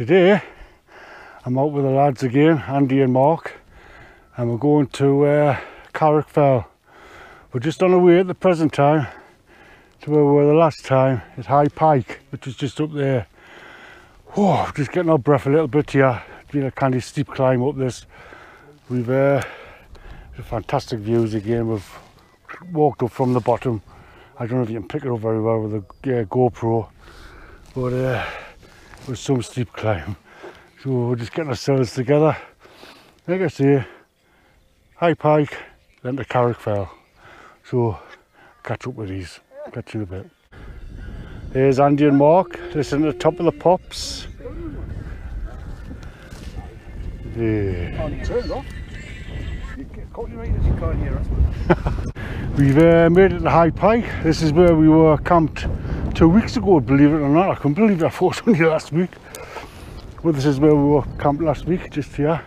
Today I'm out with the lads again, Andy and Mark, and we're going to Carrock Fell. We're just on our way at the present time to where we were the last time at High Pike, which is just up there. Whoa, just getting our breath a little bit here. It's been a kind of steep climb up this. We've fantastic views again. We've walked up from the bottom. I don't know if you can pick it up very well with the GoPro, but it was some steep climb. So we're just getting ourselves together. Like I say, High Pike, then to Carrock Fell. So catch up with these. Catch you in a bit. Here's Andy and Mark. Listen to the top of the pops. Yeah. We've made it to High Pike. This is where we were camped 2 weeks ago, believe it or not. I couldn't believe I thought it was only last week. But this is where we were camped last week, just here.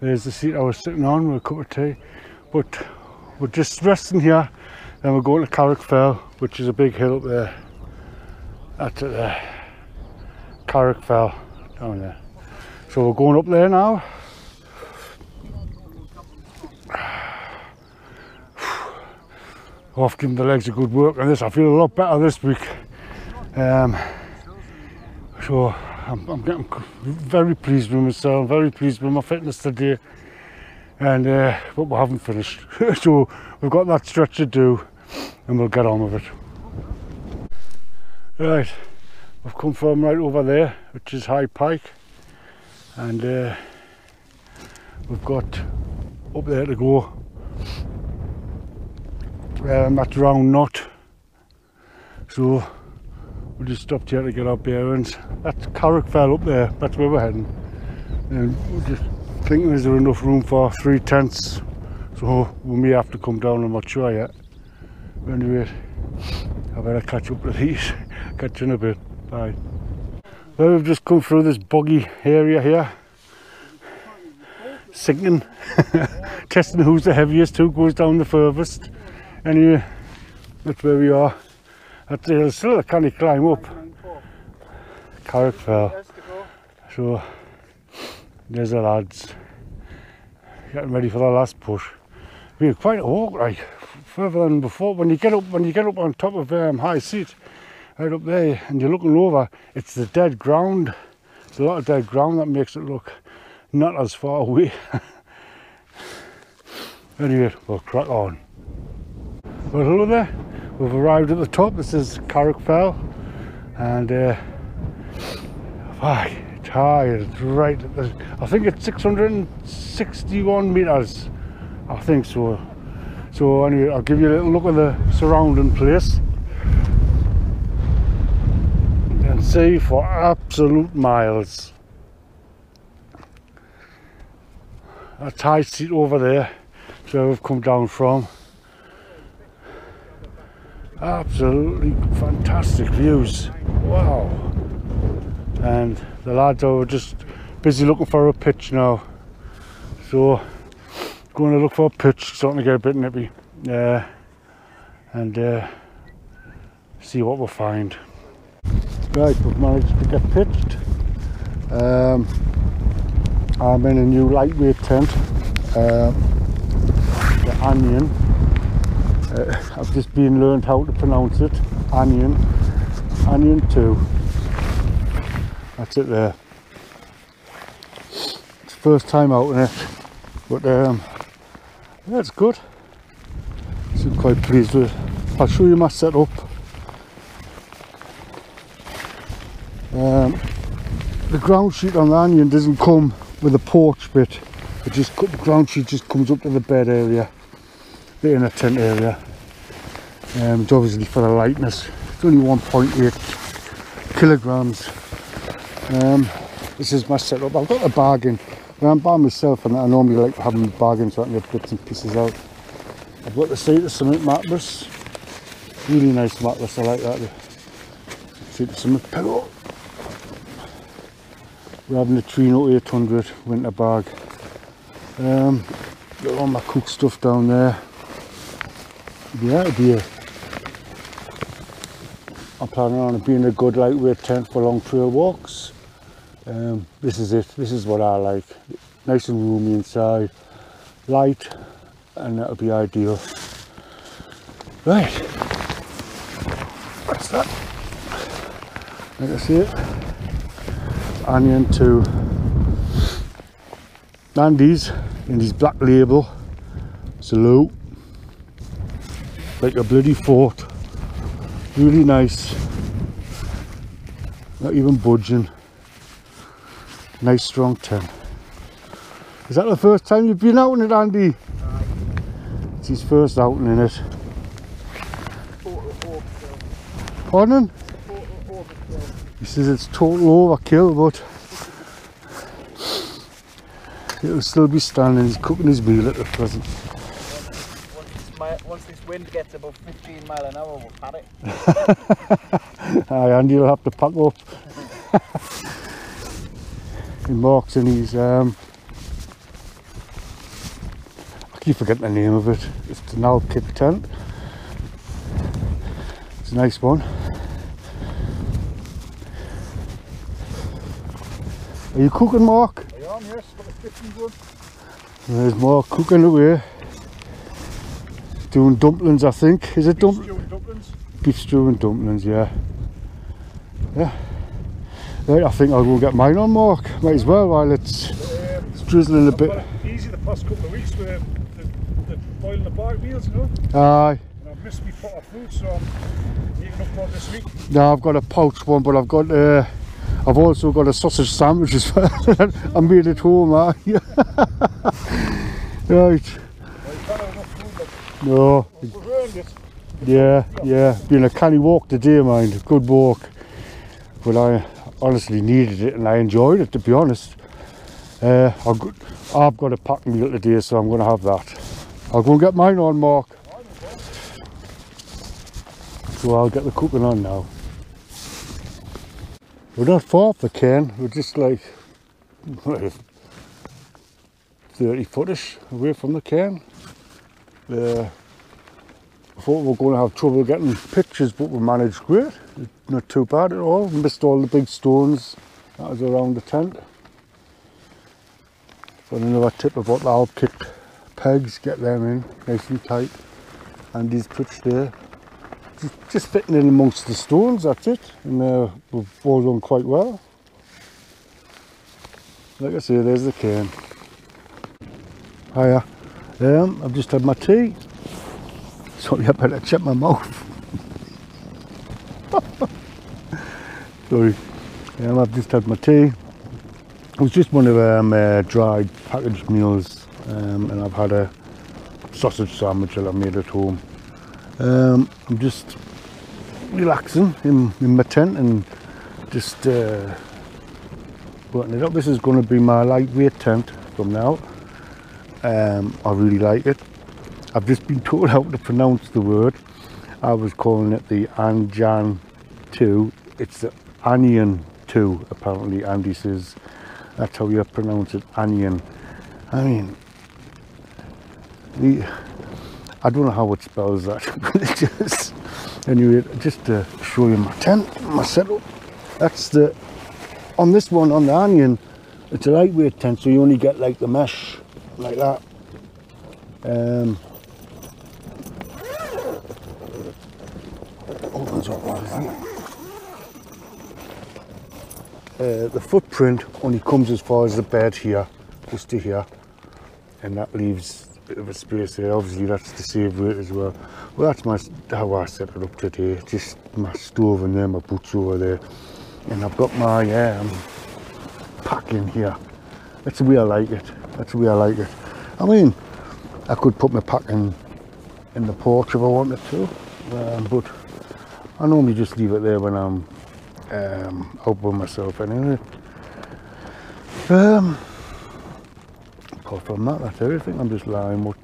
There's the seat I was sitting on with a cup of tea. But we're just resting here, then we're going to Carrock Fell, which is a big hill up there. That's it there. Carrock Fell, down there. So we're going up there now. I've given the legs a good work on this. I feel a lot better this week. So I'm getting very pleased with myself, very pleased with my fitness today. And but we haven't finished. So we've got that stretch to do and we'll get on with it. Right, I've come from right over there, which is High Pike. And we've got up there to go. That's Round Knot, so we just stopped here to get our bearings. That's Carrock Fell up there, that's where we're heading. And we're just thinking, is there enough room for 3 tents? So we may have to come down, I'm not sure yet. But anyway, I better catch up with these. Catch in a bit. Bye. Well, we've just come through this boggy area here. Sinking, testing who's the heaviest, who goes down the furthest. Anyway, that's where we are. That's the hill, still a kind of climb up. Carrock Fell. So, there's the lads. Getting ready for the last push. We were quite a walk, right? Further than before. When you get up on top of High Seat, right up there, and you're looking over, it's the dead ground. It's a lot of dead ground that makes it look not as far away. Anyway, we'll crack on. Well, hello there, we've arrived at the top. This is Carrock Fell, and it's high, it's right at the, I think it's 661 metres, I think so. So anyway, I'll give you a little look at the surrounding place. You can see for absolute miles. That's High Seat over there, so we've come down from. Absolutely fantastic views, wow. And the lads are just busy looking for a pitch now, so going to look for a pitch. Starting to get a bit nippy, and see what we'll find. Right, we've managed to get pitched. I'm in a new lightweight tent, the Anjan. I've just been learned how to pronounce it, Anjan 2. That's it there. It's the first time out in it, but that's good. So I'm quite pleased with it. I'll show you my setup. The ground sheet on the Anjan doesn't come with a porch bit. It just, the ground sheet just comes up to the bed area. The inner tent area. It's obviously for the lightness. It's only 1.8 kilograms. This is my setup. I've got a bargain. When I'm by myself, and I normally like having a bargain so I can get bits and pieces out. I've got the Site of Summit mattress. Really nice mattress. I like that. The Site of Summit pillow. We're having the Neutrino 800 winter bag. Got all my cook stuff down there. Yeah, it'll be a, I'm planning on it being a good lightweight tent for long trail walks. This is it, this is what I like. Nice and roomy inside, light, and that'll be ideal. Right, what's that? I can see it. Anjan 2. Andy's in his black label Soulo, like a bloody fort. Really nice, not even budging. Nice strong 10. Is that the first time you've been out in it, Andy? Aye. It's his first outing in it. Pardon? He says it's total overkill, but it'll still be standing. He's cooking his meal at the present. Once this wind gets above 15 mile an hour, we'll pat it. Aye, Andy will have to pack up. He marks in his, I keep forgetting the name of it. It's an Alkip tent. It's a nice one. Are you cooking, Mark? I am, yes, got the kitchen going. There's Mark cooking away. Doing dumplings, I think. Is it dumplings? Beef stew and dumplings. Beef stew and dumplings, yeah. Yeah. Right, I think I'll go get mine on, Mark. Might as well while it's drizzling a bit. Easy the past couple of weeks with the boiling the bike wheels, you know? Aye. And I've missed my pot of food, so I'm eating up one this week. No, I've got a pouch one, but I've got I've also got a sausage sandwich as well. I made it home, aye. Right. Well, you can't have enough food, but no. We've earned it. Yeah, yeah. Been a canny walk today, mind. Good walk. But I honestly needed it and I enjoyed it, to be honest. I've got a packed meal today, so I'm going to have that. I'll go and get mine on, Mark. So I'll get the cooking on now. We're not far off the cairn, we're just like 30 foot-ish away from the cairn. I thought we were going to have trouble getting pictures, but we managed great. Not too bad at all. We missed all the big stones that was around the tent. Got another tip about the alpkit pegs, get them in nice and tight. Andy's pitched there. Just fitting in amongst the stones, that's it. And we've all done quite well. Like I say, there's the cairn. Hiya. I've just had my tea. Sorry, I better check my mouth. Sorry, I've just had my tea. It was just one of dried packaged meals, and I've had a sausage sandwich that I made at home. I'm just relaxing in my tent and just buttoning it up. This is going to be my lightweight tent from now. I really like it. I've just been told how to pronounce the word. I was calling it the Anjan 2. It's the Anjan 2, apparently. Andy says that's how you pronounce it, Anjan. I mean, I don't know how it spells that. Anyway, just to show you my tent, my setup. That's the, on this one, on the Anjan, it's a lightweight tent, so you only get like the mesh, like that. Opens up like that. The footprint only comes as far as the bed here, just to here, and that leaves a bit of a space there. Obviously that's to save weight as well. Well, that's how I set it up today. Just my stove in there, my boots over there, and I've got my pack in here. That's the way I like it. That's the way I like it. I mean, I could put my pack in the porch if I wanted to, but I normally just leave it there when I'm out by myself anyway. Apart from that, that's everything. I'm just lying with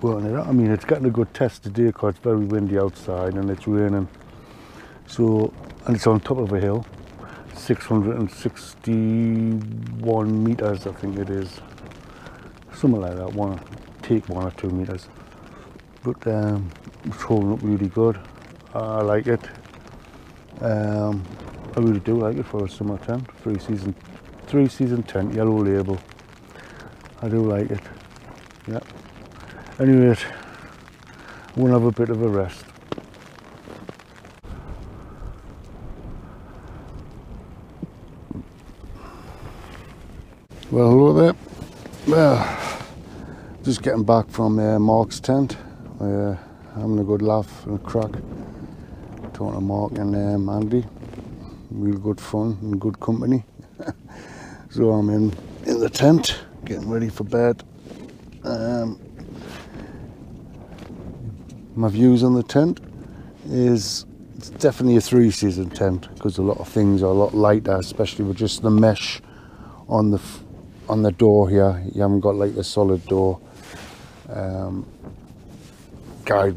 working it out. I mean, it's getting a good test today because it's very windy outside and it's raining. So, and it's on top of a hill, 661 meters, I think it is. Something like that, take 1 or 2 meters. But it's holding up really good. I like it. I really do like it for a summer tent. Three season tent, yellow label. I do like it. Yeah. Anyway, I want to have a bit of a rest. Well, hello there. Well, just getting back from Mark's tent. Having a good laugh and a crack. Talking to Mark and Andy. Real good fun and good company. So I'm in the tent, getting ready for bed. My views on the tent is it's definitely a three-season tent because a lot of things are a lot lighter, especially with just the mesh on the door here. You haven't got like a solid door. Guide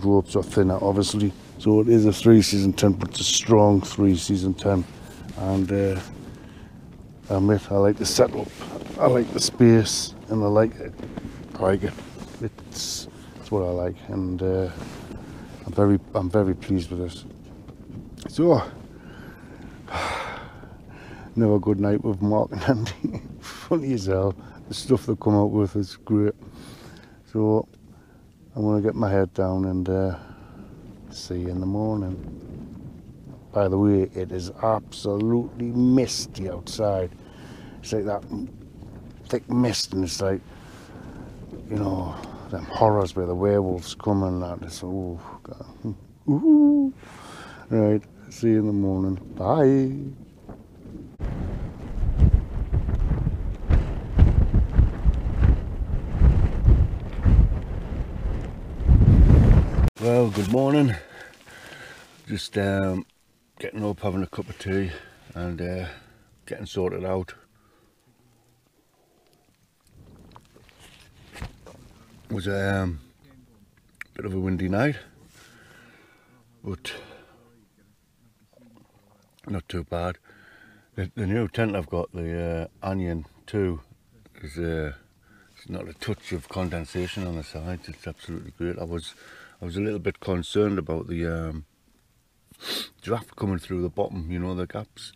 ropes are thinner, obviously. So it is a three-season tent, but it's a strong three-season tent. And I like the setup. I like the space, and I like it. I like it. It's what I like, and I'm very pleased with this. So, another good night with Mark and Andy. Funny as hell. The stuff they come out with is great. So, I'm gonna get my head down and. See you in the morning. By the way, it is absolutely misty outside. It's like that thick mist, and it's like, you know, them horrors where the werewolves come and that. It's oh God. Ooh. Right, see you in the morning. Bye. Well, good morning. Just getting up, having a cup of tea, and getting sorted out. It was a bit of a windy night, but not too bad. The new tent I've got, the Anjan 2, is it's not a touch of condensation on the sides. It's absolutely great. I was a little bit concerned about the draft coming through the bottom, you know, the gaps,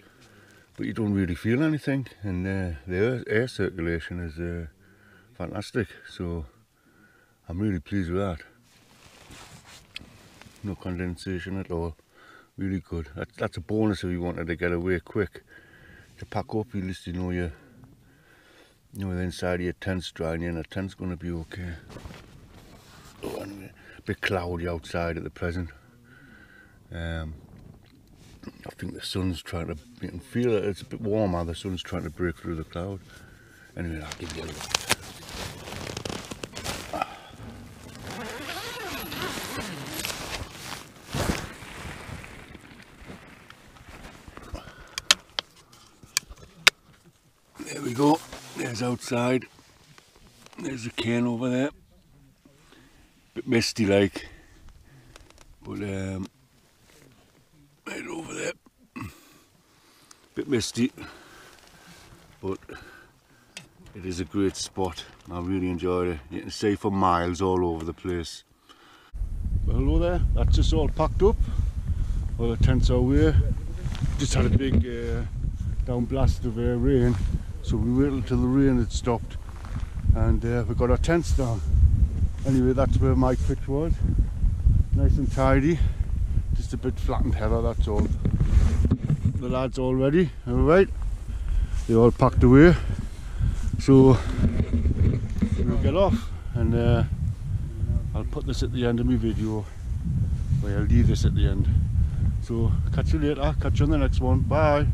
but you don't really feel anything, and the air circulation is fantastic, so I'm really pleased with that. No condensation at all, really good. That's a bonus if you wanted to get away quick to pack up. At least you know the inside of your tent's drying, and the tent's going to be okay. Oh, anyway. Bit cloudy outside at the present. I think the sun's trying to, you can feel it, it's a bit warmer, the sun's trying to break through the cloud. Anyway, I'll give you a look. There we go, there's outside, there's a cane over there. Bit misty like, but right over there, bit misty, but it is a great spot. I really enjoyed it. You can see for miles all over the place. Well, hello there, that's just all packed up. All the tents are away. Just had a big down blast of rain, so we waited until the rain had stopped, and we got our tents down. Anyway, that's where my pitch was. Nice and tidy. Just a bit flattened heather, that's all. The lads all ready, alright. They all packed away. So, we'll get off, and I'll put this at the end of my video. Well, I'll leave this at the end. So, catch you later. Catch you on the next one. Bye.